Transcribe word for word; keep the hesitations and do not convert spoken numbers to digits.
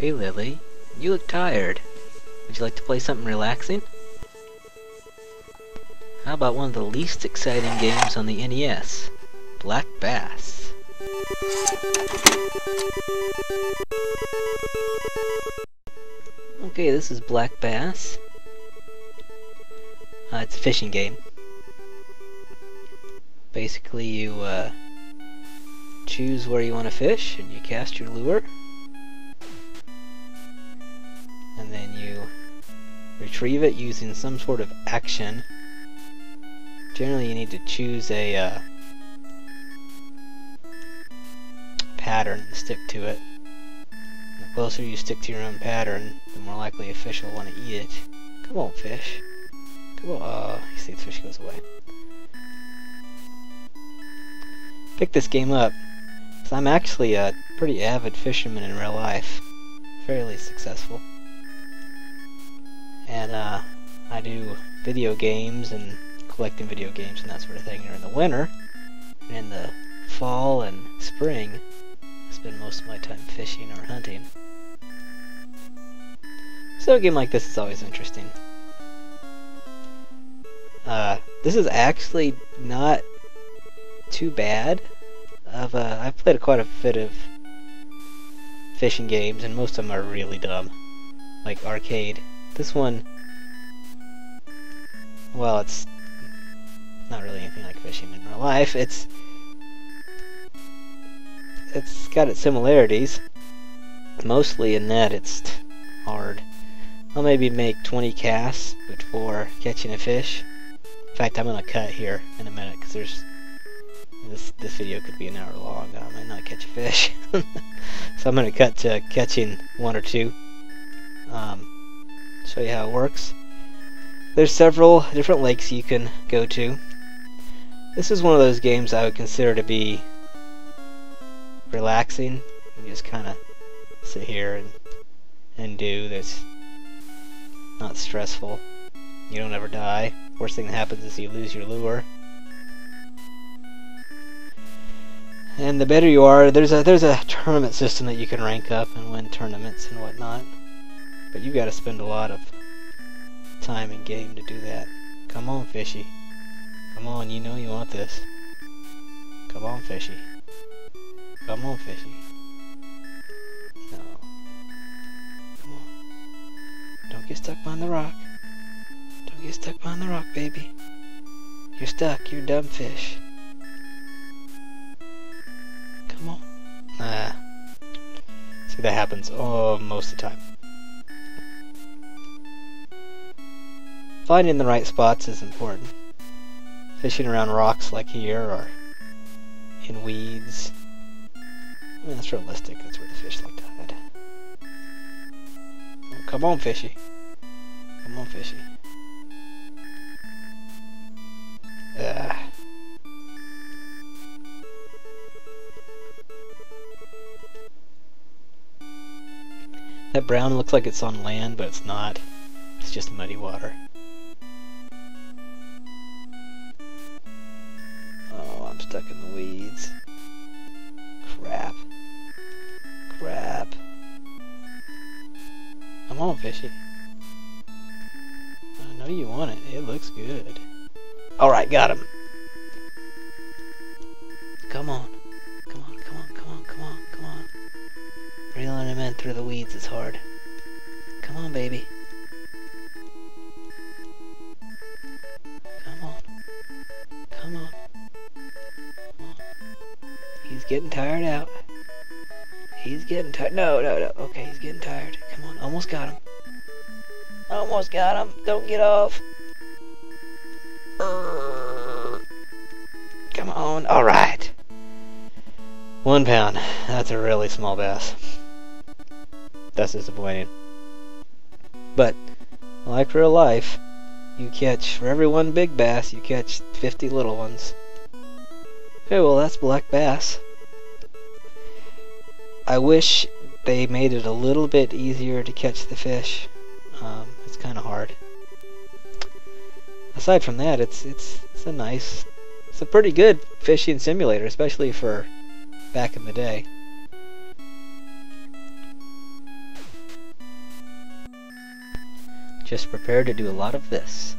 Hey Lily, you look tired. Would you like to play something relaxing? How about one of the least exciting games on the N E S? Black Bass. Okay, this is Black Bass. Uh, it's a fishing game. Basically, you uh, choose where you want to fish, and you cast your lure. And then you retrieve it using some sort of action. Generally, you need to choose a uh, pattern and stick to it. And the closer you stick to your own pattern, the more likely a fish will want to eat it. Come on, fish. Come on. Uh, you see, the fish goes away. Picked this game up because I'm actually a pretty avid fisherman in real life. Fairly successful. And uh, I do video games and collecting video games and that sort of thing during the winter. And in the fall and spring, I spend most of my time fishing or hunting. So a game like this is always interesting. Uh, this is actually not too bad. I've, uh, I've played quite a bit of fishing games, and most of them are really dumb. Like arcade. This one, well, it's not really anything like fishing in real life. It's it's got its similarities, mostly in that it's hard. I'll maybe make twenty casts before catching a fish. In fact, I'm gonna cut here in a minute because there's this this video could be an hour long. I might not catch a fish, so I'm gonna cut to catching one or two. Um, Show you how it works. There's several different lakes you can go to. This is one of those games I would consider to be relaxing. You just kind of sit here and and do. That's not stressful. You don't ever die. Worst thing that happens is you lose your lure. And the better you are, there's a there's a tournament system that you can rank up and win tournaments and whatnot. But you gotta spend a lot of time in game to do that. Come on, fishy. Come on, you know you want this. Come on, fishy. Come on, fishy. No. Come on. Don't get stuck behind the rock. Don't get stuck behind the rock, baby. You're stuck, you're dumb fish. Come on. Ah. See, that happens oh, most of the time. Finding the right spots is important. Fishing around rocks like here or in weeds. I mean, that's realistic, that's where the fish like to hide. Oh, come on, fishy. Come on, fishy. Ugh. That brown looks like it's on land, but it's not. It's just muddy water. Stuck in the weeds. Crap. Crap. Come on, fishy. I know you want it. It looks good. Alright, got him. Come on. Come on, come on, come on, come on, come on. Reeling him in through the weeds is hard. Come on, baby. Come on. Come on. He's getting tired out. He's getting tired. No, no, no. Okay, he's getting tired. Come on. Almost got him. Almost got him. Don't get off. Urgh. Come on. All right. One pound. That's a really small bass. That's disappointing. But, like real life, you catch, for every one big bass, you catch fifty little ones. Okay, well, that's Black Bass. I wish they made it a little bit easier to catch the fish. Um, it's kind of hard. Aside from that, it's it's it's a nice, it's a pretty good fishing simulator, especially for back in the day. Just prepare to do a lot of this.